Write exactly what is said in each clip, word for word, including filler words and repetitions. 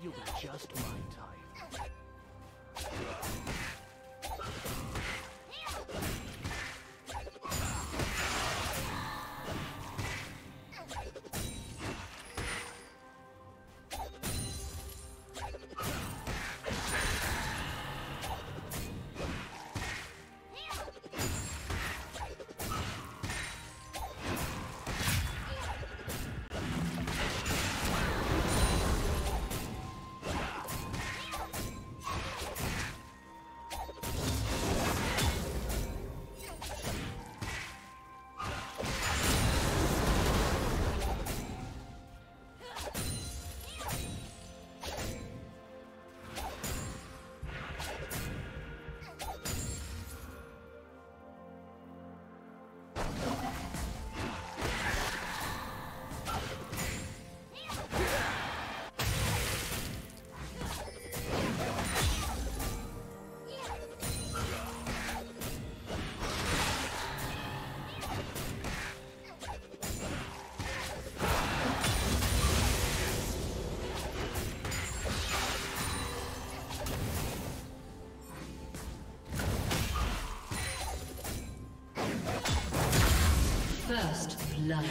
You'll be just my type. First blood.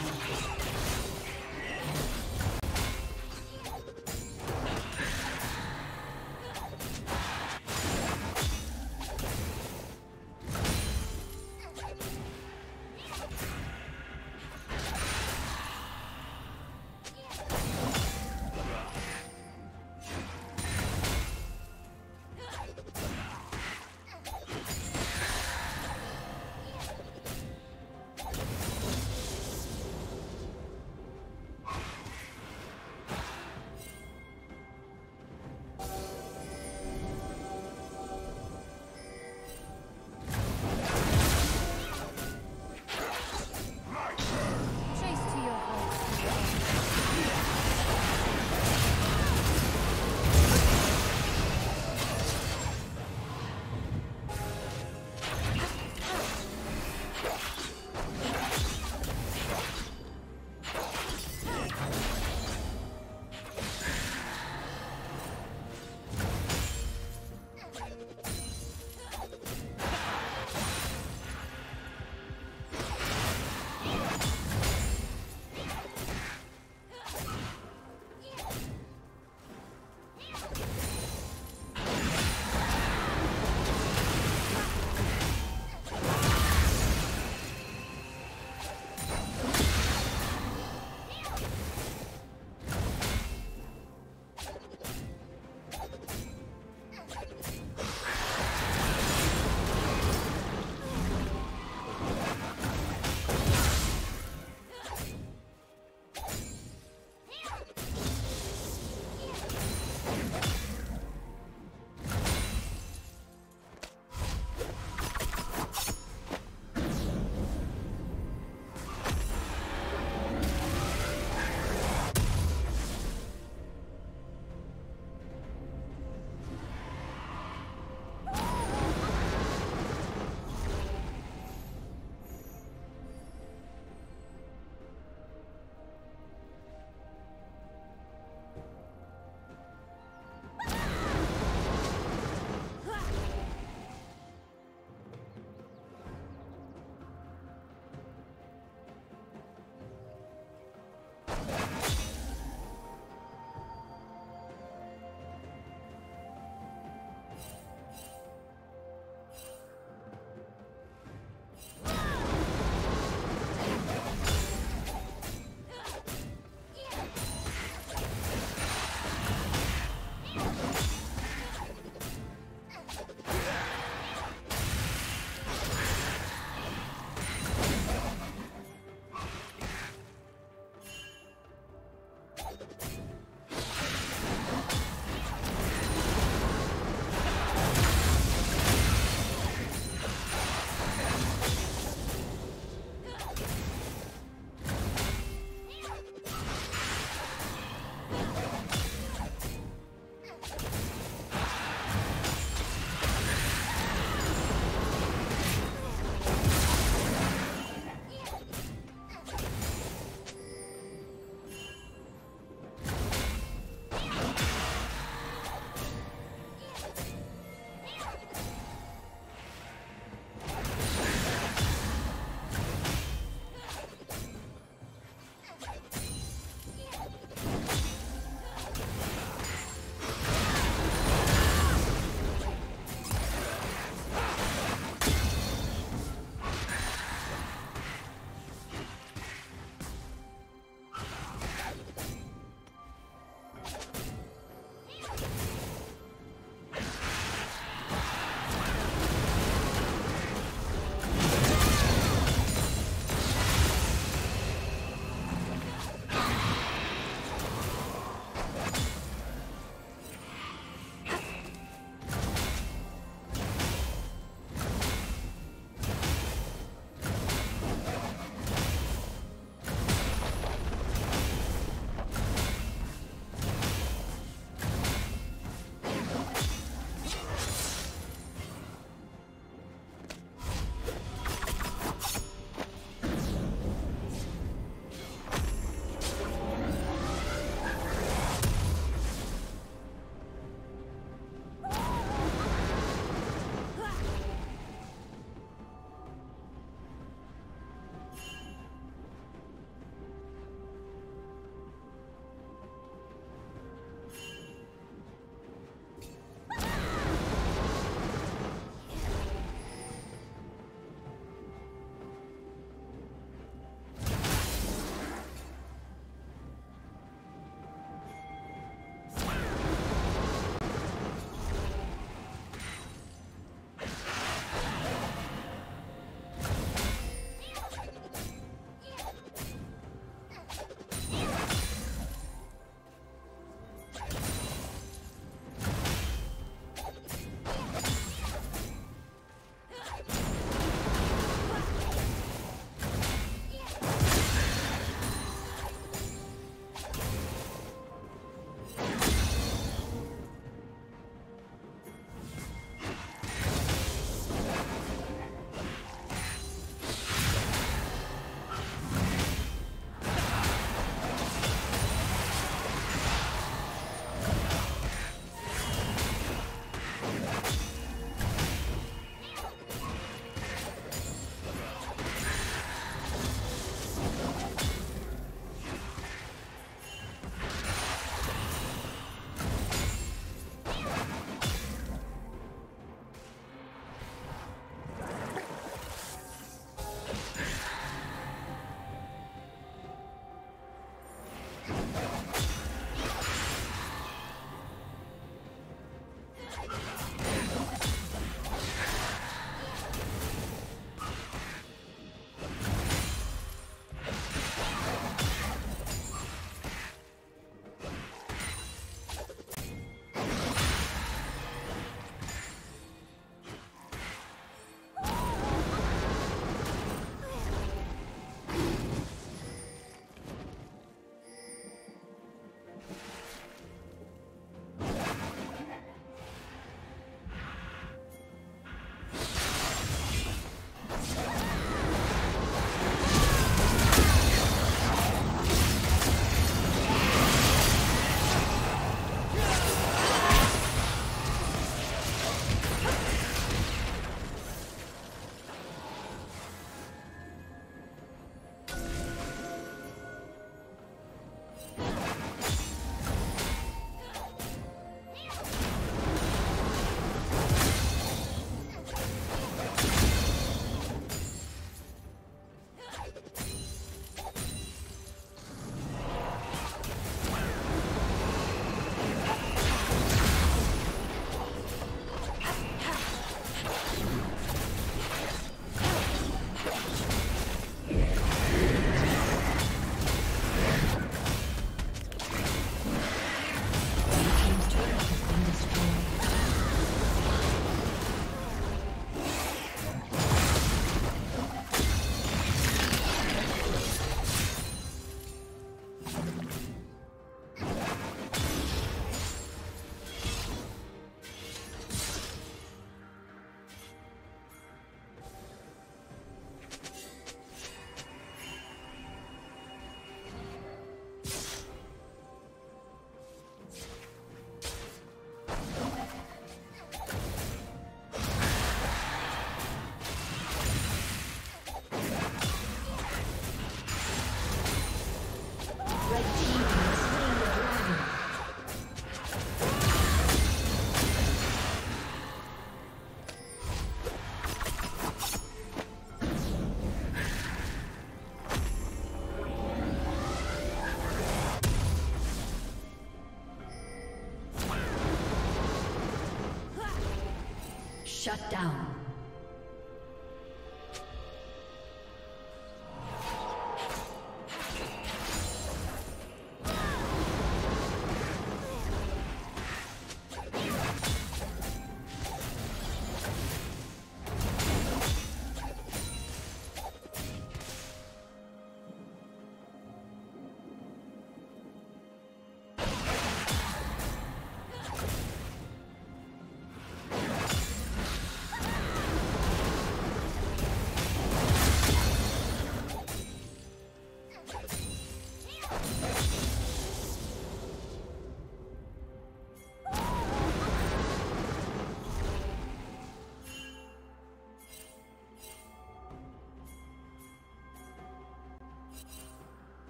Shut down.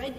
Red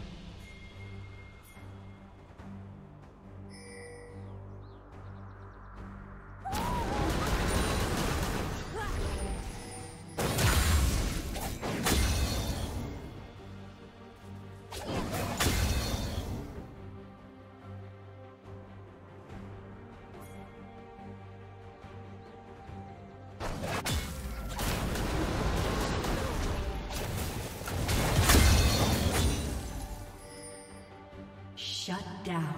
Shut down.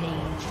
Rampage.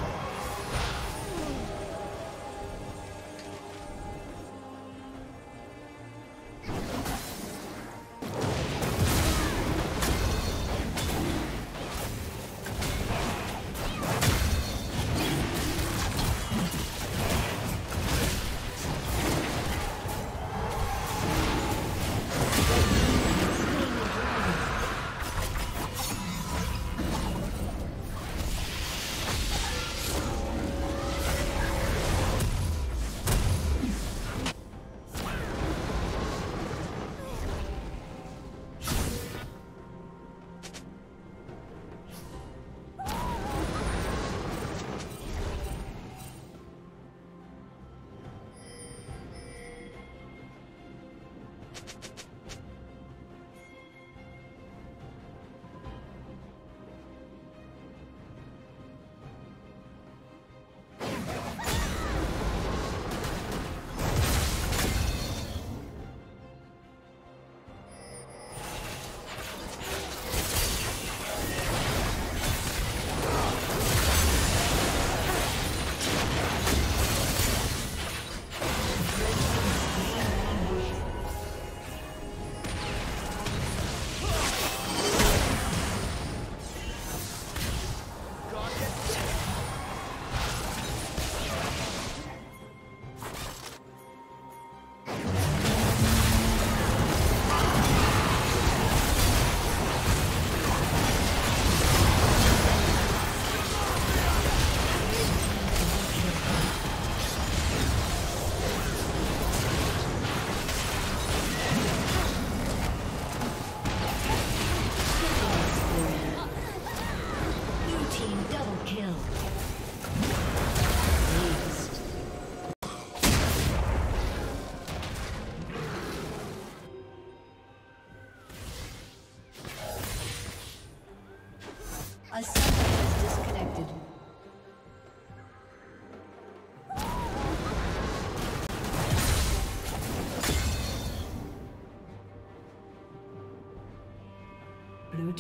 Blue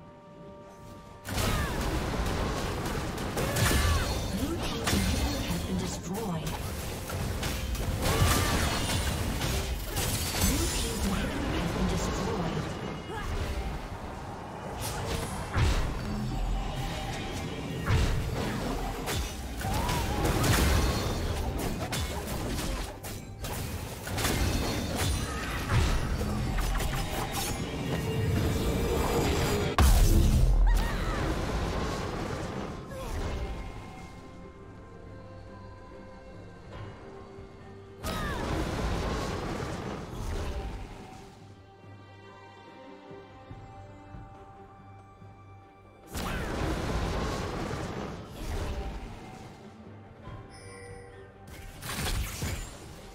Blue team's turret has been destroyed. Blue team's turret has been destroyed.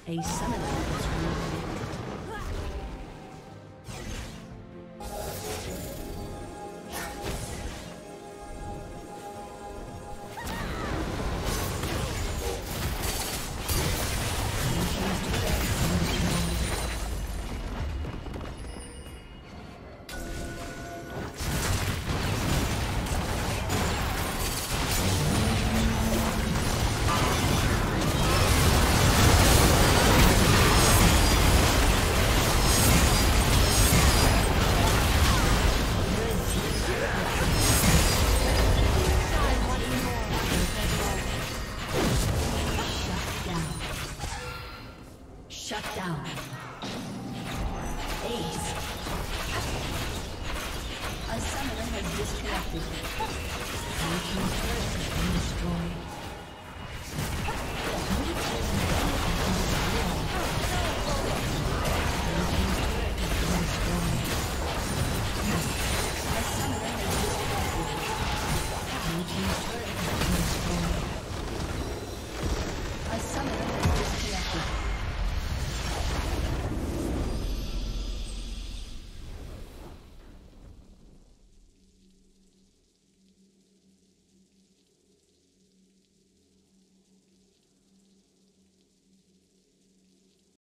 A summoner has disconnected. Our team's turret has been destroyed.